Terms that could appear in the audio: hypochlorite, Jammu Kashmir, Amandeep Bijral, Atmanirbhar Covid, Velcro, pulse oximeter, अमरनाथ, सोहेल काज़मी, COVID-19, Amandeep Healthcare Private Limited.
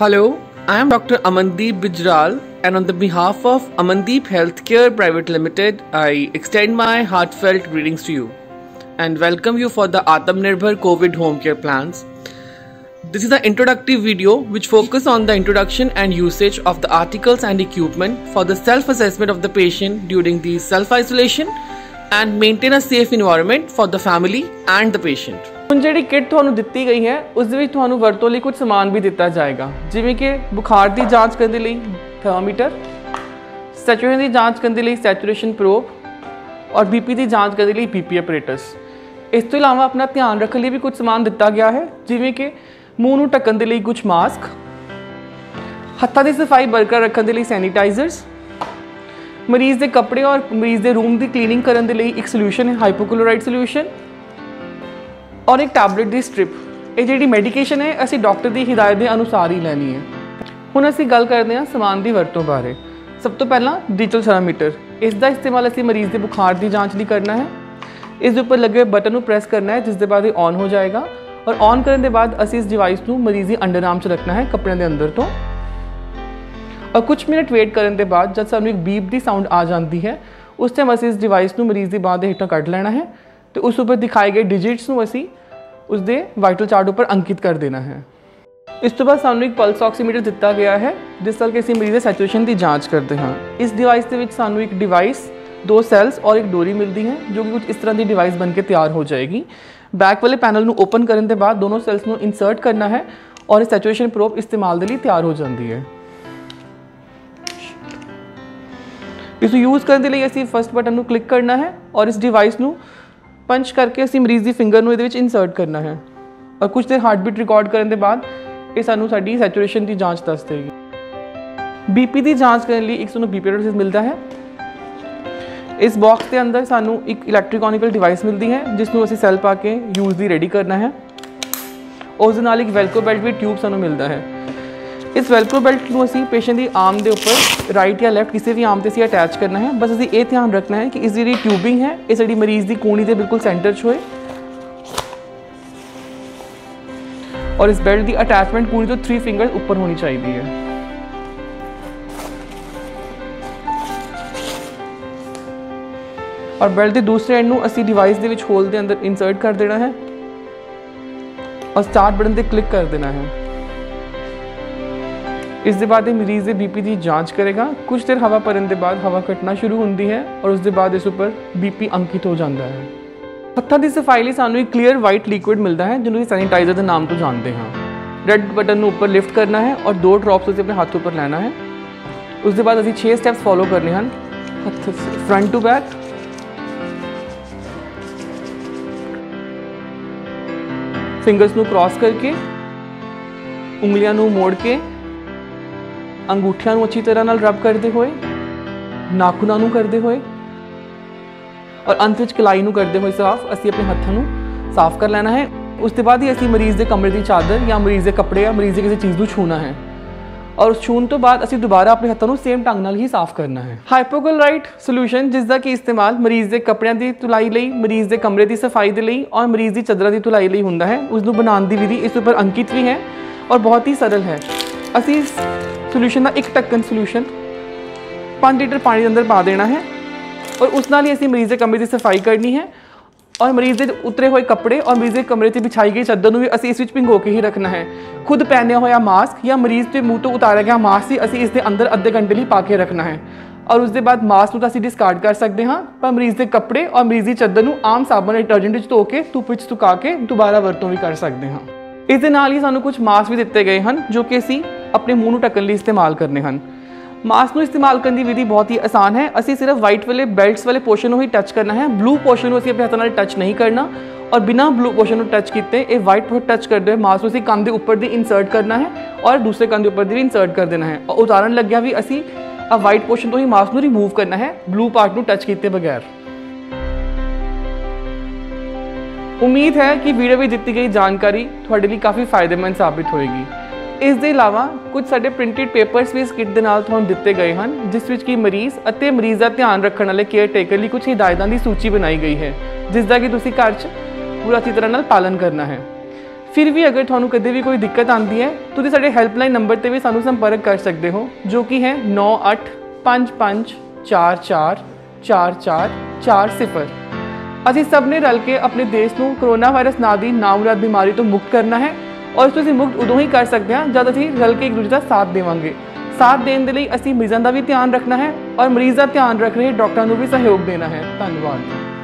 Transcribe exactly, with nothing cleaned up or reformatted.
Hello, I am Doctor Amandeep Bijral, and on the behalf of Amandeep Healthcare Private Limited, I extend my heartfelt greetings to you and welcome you for the Atmanirbhar Covid home care plans. This is an introductory video which focuses on the introduction and usage of the articles and equipment for the self-assessment of the patient during the self-isolation and maintain a safe environment for the family and the patient. ਹੁਣ ਜਿਹੜੀ kit ਤੁਹਾਨੂੰ ਦਿੱਤੀ ਗਈ ਹੈ ਉਸ ਦੇ ਵਿੱਚ ਤੁਹਾਨੂੰ ਵਰਤੋਂ ਲਈ कुछ समान भी ਦਿੱਤਾ ਜਾਏਗਾ ਜਿਵੇਂ कि बुखार की जाँच ਕਰਨ ਦੇ ਲਈ ਥਰਮਾਮੀਟਰ ਸੈਚੂਰੇਸ਼ਨ की जाँच ਕਰਨ ਦੇ ਲਈ सैचुरेशन प्रोब और बीपी की जाँच ਕਰਨ ਦੇ ਲਈ बीपी अपरेटस। ਇਸ ਤੋਂ ਇਲਾਵਾ अपना ध्यान रखने ਲਈ भी कुछ समान ਦਿੱਤਾ ਗਿਆ है ਜਿਵੇਂ कि ਮੂੰਹ ਨੂੰ ਢੱਕਣ ਦੇ ਲਈ कुछ मास्क, ਹੱਥਾਂ ਦੀ ਸਫਾਈ ਬਰਕਰਾਰ ਰੱਖਣ ਦੇ ਲਈ ਸੈਨੀਟਾਈਜ਼ਰਸ, ਮਰੀਜ਼ ਦੇ ਕੱਪੜੇ और ਮਰੀਜ਼ ਦੇ ਰੂਮ ਦੀ ਕਲੀਨਿੰਗ ਕਰਨ ਦੇ ਲਈ ਇੱਕ ਸੋਲੂਸ਼ਨ ਹੈ ਹਾਈਪੋਕਲੋਰਾਈਡ ਸੋਲੂਸ਼ਨ और एक टैबलेट की स्ट्रिप। ये जी मेडिकेशन है असी डॉक्टर की हिदायत के अनुसार ही लैनी है। हुण असी गल करते हैं समान की वरतों बारे। सब तो पहला डिजिटल थर्मामीटर, इसका इस्तेमाल असी मरीज़ के बुखार की जाँच लिए करना है। इस उपर लगे हुए बटन को प्रेस करना है जिसके बाद ऑन हो जाएगा और ऑन करने के बाद असी इस डिवाइस को मरीज़ की अंडरआर्म से रखना है कपड़े के अंदर तो, और कुछ मिनट वेट करने के बाद जब सानू एक बीप की साउंड आ जाती है उस टाइम असी इस डिवाइस को मरीज़ की बांह के हेठों कढ लेना है तो उस उपर दिखाए गए डिजिट्स को असी उस दे वाइटल चार्ट उपर अंकित कर देना है। इस तो बाद सानू एक पल्स ऑक्सीमीटर दिता गया है जिस तरह किसी मरीज के सैचुरेशन की जाँच करते हैं। इस डिवाइस के सानू एक डिवाइस, दो सेल्स और एक डोरी मिलती है जो कि कुछ इस तरह की डिवाइस बन के तैयार हो जाएगी। बैक वाले पैनल को ओपन करने के बाद दोनों सेल्स को इंसर्ट करना है और सैचुरेशन प्रोब इस्तेमाल के लिए तैयार हो जाती है। इस यूज़ करने के लिए असी फस्ट बटन को क्लिक करना है और इस डिवाइस को पंच करके असी मरीज़ की फिंगर में ये इंसर्ट करना है और कुछ देर हार्ट बीट रिकॉर्ड करने के बाद ये सानू साडी सैचुरेशन की जाँच दस देगी। बीपी की जाँच करने लिए एक बीपी अपरेटस मिलता है। इस बॉक्स के अंदर सानू एक इलैक्ट्रिकॉनिकल डिवाइस मिलती है जिसनों असी सैल पा के यूज दी रेडी करना है। उस नाल एक वेलक्रो बेल्ट भी ट्यूब सानू मिलता है। इस वेलक्रो बेल्ट को असी पेशेंट की आर्म के उपर राइट या लैफ्ट किसी भी आर्म से असी अटैच करना है। बस असी ये ध्यान रखना है कि इस जी ट्यूबिंग है इस जी मरीज़ की कोहनी के बिल्कुल सेंटर च होए और इस बेल्ट की अटैचमेंट कोहनी तो थ्री फिंगर उपर होनी चाहिए है। और बेल्ट के दूसरे एंड को असी डिवाइस के होल के अंदर इंसर्ट कर देना है और स्टार्ट बटन पर क्लिक कर देना है। इसके बाद मरीज़ के बीपी की जाँच करेगा। कुछ देर हवा भरने के बाद हवा घटना शुरू होती है और उसके बाद इस उपर बीपी अंकित हो जाता है। हथों की सफाई लिए सानू एक क्लीयर वाइट लिक्विड मिलता है जिन्होंने सैनिटाइजर के नाम तो जानते हैं। रेड बटन ऊपर लिफ्ट करना है और दो ड्रॉप्स अपने हाथ उपर लेना है। उसके बाद असी छे स्टैप्स फॉलो करने हैं हथ फ्रंट टू बैक। फिंगर्स को क्रॉस करके उंगलियां मोड़ के अंगूठियां को अच्छी तरह नाल रब करते हुए नाखूनां नूं करते हुए और अंत विच कलाई नूं करते हुए साफ असी अपने हत्थां नूं साफ कर लेना है। उसके बाद ही असी मरीज़ के कमरे की चादर या मरीज़ के कपड़े या मरीज़ किसी चीज़ को छूना है और छून तो बाद असी दोबारा अपने हत्थों को सेम ढंग नाल ही साफ करना है। हाइपोक्लोराइड सोल्यूशन जिसका कि इस्तेमाल मरीज़ के कपड़ियां की धुलाई लिए मरीज़ के कमरे की सफाई के लिए और मरीज़ की चादर की धुलाई लिए होंदा है। उसनूं बनाउण दी विधि इस उपर अंकित भी है और बहुत ही सरल है। असी सोल्यूशन का एक ढक्कन सोल्यूशन पाँच लीटर पानी के अंदर पा देना है और उस नाल ही असी मरीज़ के कमरे की सफाई करनी है और मरीज़ के उतरे हुए कपड़े और मरीज़ के कमरे से बिछाई गई चादर को भी असी इस भिगो के ही रखना है। खुद पहनिया हुआ मास्क या मरीज़ के मुँह तो उतारा गया मास्क ही असी इसके अंदर अद्धे घंटे लिए पा के रखना है और उसके बाद मास्क को तो असी डिस्कार्ड कर सकते हैं पर मरीज़ के कपड़े और मरीज़ की चादर को आम साबुन डिटर्जेंट धो के धुप में सुखा के दोबारा वरतों भी कर सकते हैं। इस दे नाल ही सानू कुछ मास्क भी दिते गए हैं जो कि असी अपने मूँह को ढकने लिए इस्तेमाल करने हैं। मास्क को इस्तेमाल करने की विधि बहुत ही आसान है। असी सिर्फ वाइट वाले बेल्ट्स वाले पोर्शन को ही टच करना है। ब्लू पोर्शन को असी अपने हाथों टच नहीं करना और बिना ब्लू पोर्शन को टच किए ये वाइट को टच करते हुए मास्क को असी कान के ऊपर इंसर्ट करना है और दूसरे कान के ऊपर भी इंसर्ट कर देना है और उतारण लग्या भी असी वाइट पोर्शन तो ही मास्क को रिमूव करना है ब्लू पार्ट को टच किए बगैर। उम्मीद है कि वीडियो में दिती गई जानकारी तुहाडे लिए काफ़ी फायदेमंद साबित होएगी। इस दे इलावा कुछ साढ़े प्रिंटेड पेपर्स भी इस किट दे नाल तुहानू दिते गए हैं जिस विच कि मरीज़ अते मरीज़ का ध्यान रखने वाले केयर टेकर लिए कुछ हिदायतों की सूची बनाई गई है जिसका कि तुसीं घर च पूरा अच्छी तरह नाल पालन करना है। फिर भी अगर थानू कदे भी कोई दिक्कत आती है तो तुसीं साडे हैल्पलाइन नंबर पर भी सानू संपर्क कर सकते हो, जो कि है नौ अठ पाँच पाँच चार चार चार चार चार सिफर। असीं सब ने रल के अपने देश को करोना वायरस नाम की नामुराद बीमारी तो मुक्त करना है, और इसको असीं मुक्त उदों ही कर सकते हैं जब असीं रल के एक दूजे का साथ देवांगे। साथ देने के लिए असीं मरीजों का भी ध्यान रखना है और मरीज़ का ध्यान रख रहे डॉक्टरों को भी सहयोग देना है। धन्यवाद।